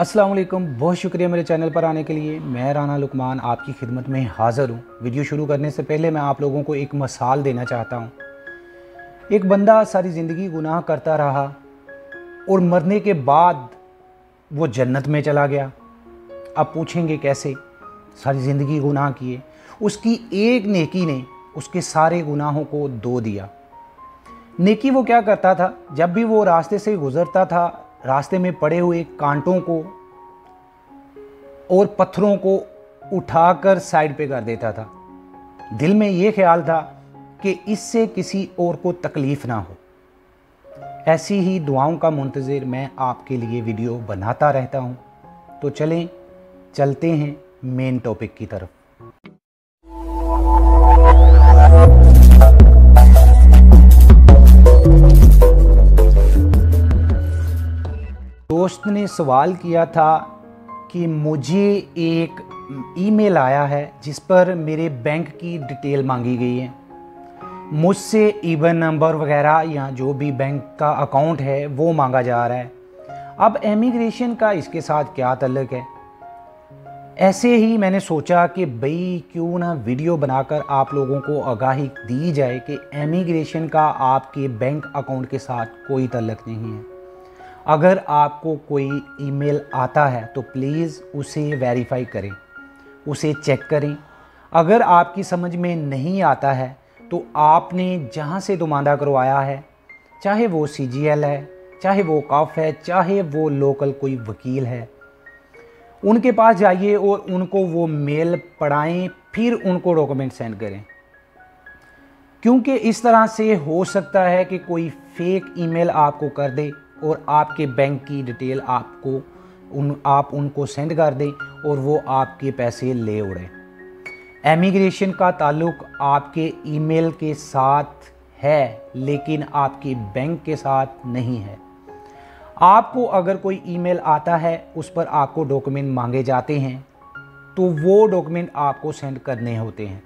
अस्सलाम वालेकुम। बहुत शुक्रिया मेरे चैनल पर आने के लिए। मैं राना लुकमान आपकी खिदमत में हाज़िर हूँ। वीडियो शुरू करने से पहले मैं आप लोगों को एक मिसाल देना चाहता हूँ। एक बंदा सारी ज़िंदगी गुनाह करता रहा और मरने के बाद वो जन्नत में चला गया। आप पूछेंगे कैसे? सारी ज़िंदगी गुनाह किए, उसकी एक नेकी ने उसके सारे गुनाहों को धो दिया। नेकी वो क्या करता था? जब भी वो रास्ते से गुज़रता था, रास्ते में पड़े हुए कांटों को और पत्थरों को उठाकर साइड पे कर देता था। दिल में ये ख्याल था कि इससे किसी और को तकलीफ़ ना हो। ऐसी ही दुआओं का मुंतज़िर मैं आपके लिए वीडियो बनाता रहता हूँ। तो चलें, चलते हैं मेन टॉपिक की तरफ। दोस्त ने सवाल किया था कि मुझे एक ईमेल आया है जिस पर मेरे बैंक की डिटेल मांगी गई है। मुझसे ईबन नंबर वगैरह या जो भी बैंक का अकाउंट है वो मांगा जा रहा है। अब इमिग्रेशन का इसके साथ क्या तल्लुक़ है? ऐसे ही मैंने सोचा कि भाई क्यों ना वीडियो बनाकर आप लोगों को आगाही दी जाए कि इमिग्रेशन का आपके बैंक अकाउंट के साथ कोई तल्लुक़ नहीं है। अगर आपको कोई ईमेल आता है तो प्लीज़ उसे वेरीफाई करें, उसे चेक करें। अगर आपकी समझ में नहीं आता है तो आपने जहाँ से दुमांदा करवाया है, चाहे वो CGL है, चाहे वो काफ है, चाहे वो लोकल कोई वकील है, उनके पास जाइए और उनको वो मेल पढ़ाएं, फिर उनको डॉक्यूमेंट सेंड करें। क्योंकि इस तरह से हो सकता है कि कोई फेक ईमेल आपको कर दे और आपके बैंक की डिटेल आपको आप उनको सेंड कर दें और वो आपके पैसे ले उड़ें। इमिग्रेशन का ताल्लुक़ आपके ईमेल के साथ है लेकिन आपके बैंक के साथ नहीं है। आपको अगर कोई ईमेल आता है, उस पर आपको डॉक्यूमेंट मांगे जाते हैं तो वो डॉक्यूमेंट आपको सेंड करने होते हैं,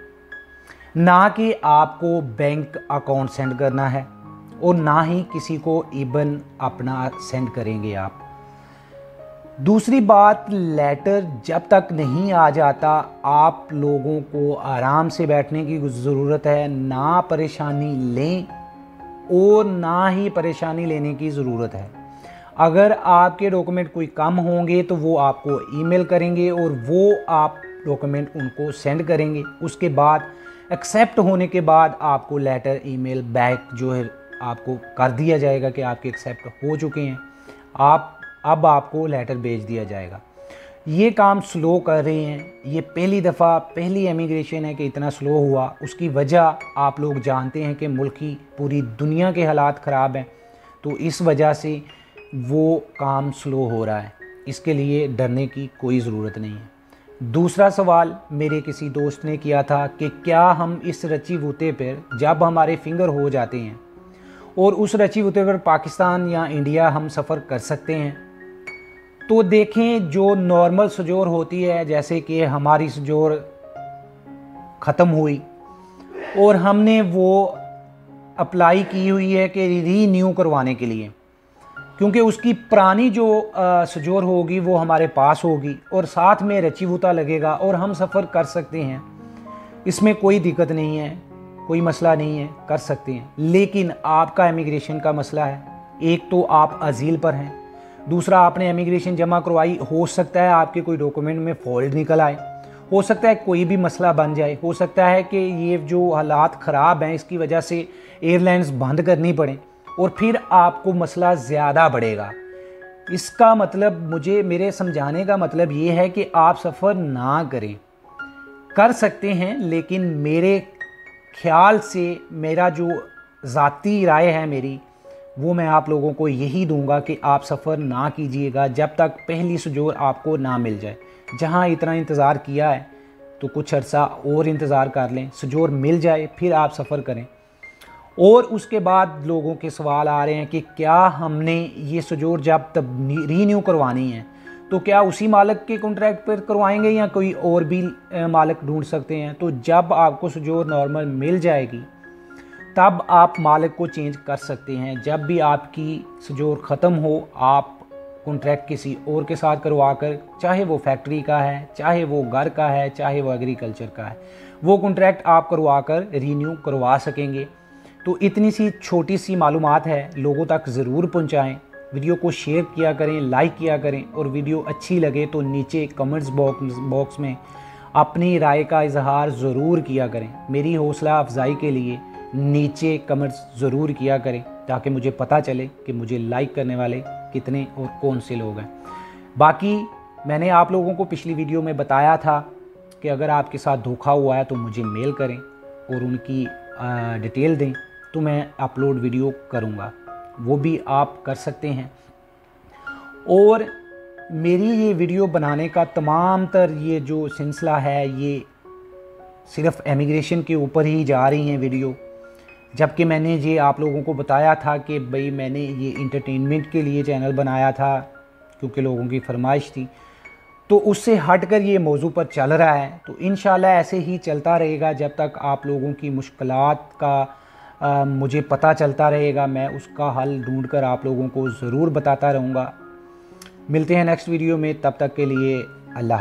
ना कि आपको बैंक अकाउंट सेंड करना है और ना ही किसी को ईबन अपना सेंड करेंगे आप। दूसरी बात, लेटर जब तक नहीं आ जाता आप लोगों को आराम से बैठने की ज़रूरत है। ना परेशानी लें और ना ही परेशानी लेने की ज़रूरत है। अगर आपके डॉक्यूमेंट कोई कम होंगे तो वो आपको ईमेल करेंगे और वो आप डॉक्यूमेंट उनको सेंड करेंगे। उसके बाद एक्सेप्ट होने के बाद आपको लेटर ईमेल बैक जो है आपको कर दिया जाएगा कि आपके एक्सेप्ट हो चुके हैं, अब आपको लेटर भेज दिया जाएगा। ये काम स्लो कर रहे हैं। ये पहली दफ़ा पहली इमिग्रेशन है कि इतना स्लो हुआ। उसकी वजह आप लोग जानते हैं कि मुल्क की पूरी दुनिया के हालात ख़राब हैं, तो इस वजह से वो काम स्लो हो रहा है। इसके लिए डरने की कोई ज़रूरत नहीं है। दूसरा सवाल मेरे किसी दोस्त ने किया था कि क्या हम इस रची बूते पर जब हमारे फिंगर हो जाते हैं और उस रची होते पर पाकिस्तान या इंडिया हम सफ़र कर सकते हैं? तो देखें, जो नॉर्मल सजोर होती है, जैसे कि हमारी सजोर ख़त्म हुई और हमने वो अप्लाई की हुई है कि रीन्यू करवाने के लिए, क्योंकि उसकी पुरानी जो सजोर होगी वो हमारे पास होगी और साथ में रची बूता लगेगा और हम सफ़र कर सकते हैं। इसमें कोई दिक्कत नहीं है, कोई मसला नहीं है, कर सकते हैं। लेकिन आपका इमिग्रेशन का मसला है। एक तो आप अजील पर हैं, दूसरा आपने इमिग्रेशन जमा करवाई, हो सकता है आपके कोई डॉक्यूमेंट में फॉल्ट निकल आए, हो सकता है कोई भी मसला बन जाए, हो सकता है कि ये जो हालात ख़राब हैं इसकी वजह से एयरलाइंस बंद करनी पड़े और फिर आपको मसला ज़्यादा बढ़ेगा। इसका मतलब मेरे समझाने का मतलब ये है कि आप सफ़र ना करें। कर सकते हैं, लेकिन मेरे ख्याल से मेरा जो ज़ाती राय है मेरी, वो मैं आप लोगों को यही दूंगा कि आप सफ़र ना कीजिएगा जब तक पहली सजोर आपको ना मिल जाए। जहां इतना इंतज़ार किया है तो कुछ अर्सा और इंतज़ार कर लें, सजोर मिल जाए फिर आप सफ़र करें। और उसके बाद लोगों के सवाल आ रहे हैं कि क्या हमने ये सजोर जब तब रीन्यू करवानी है तो क्या उसी मालिक के कॉन्ट्रैक्ट पर करवाएंगे या कोई और भी मालिक ढूंढ सकते हैं? तो जब आपको सजोर नॉर्मल मिल जाएगी तब आप मालिक को चेंज कर सकते हैं। जब भी आपकी सजोर ख़त्म हो आप कॉन्ट्रैक्ट किसी और के साथ करवाकर, चाहे वो फैक्ट्री का है, चाहे वो घर का है, चाहे वो एग्रीकल्चर का है, वो कॉन्ट्रैक्ट आप करवाकर रीन्यू करवा सकेंगे। तो इतनी सी छोटी सी मालूमात है, लोगों तक ज़रूर पहुंचाएं। वीडियो को शेयर किया करें, लाइक किया करें, और वीडियो अच्छी लगे तो नीचे कमेंट्स बॉक्स में अपनी राय का इजहार ज़रूर किया करें। मेरी हौसला अफजाई के लिए नीचे कमेंट्स ज़रूर किया करें ताकि मुझे पता चले कि मुझे लाइक करने वाले कितने और कौन से लोग हैं। बाकी मैंने आप लोगों को पिछली वीडियो में बताया था कि अगर आपके साथ धोखा हुआ है तो मुझे मेल करें और उनकी डिटेल दें तो मैं अपलोड वीडियो करूँगा, वो भी आप कर सकते हैं। और मेरी ये वीडियो बनाने का तमाम तर ये जो सिलसिला है ये सिर्फ एमिग्रेशन के ऊपर ही जा रही हैं वीडियो, जबकि मैंने ये आप लोगों को बताया था कि भाई मैंने ये इंटरटेनमेंट के लिए चैनल बनाया था क्योंकि लोगों की फरमाइश थी, तो उससे हटकर ये मौजू पर चल रहा है। तो इंशाल्लाह ऐसे ही चलता रहेगा जब तक आप लोगों की मुश्किलात का मुझे पता चलता रहेगा, मैं उसका हल ढूंढकर आप लोगों को ज़रूर बताता रहूँगा। मिलते हैं नेक्स्ट वीडियो में, तब तक के लिए अल्लाह।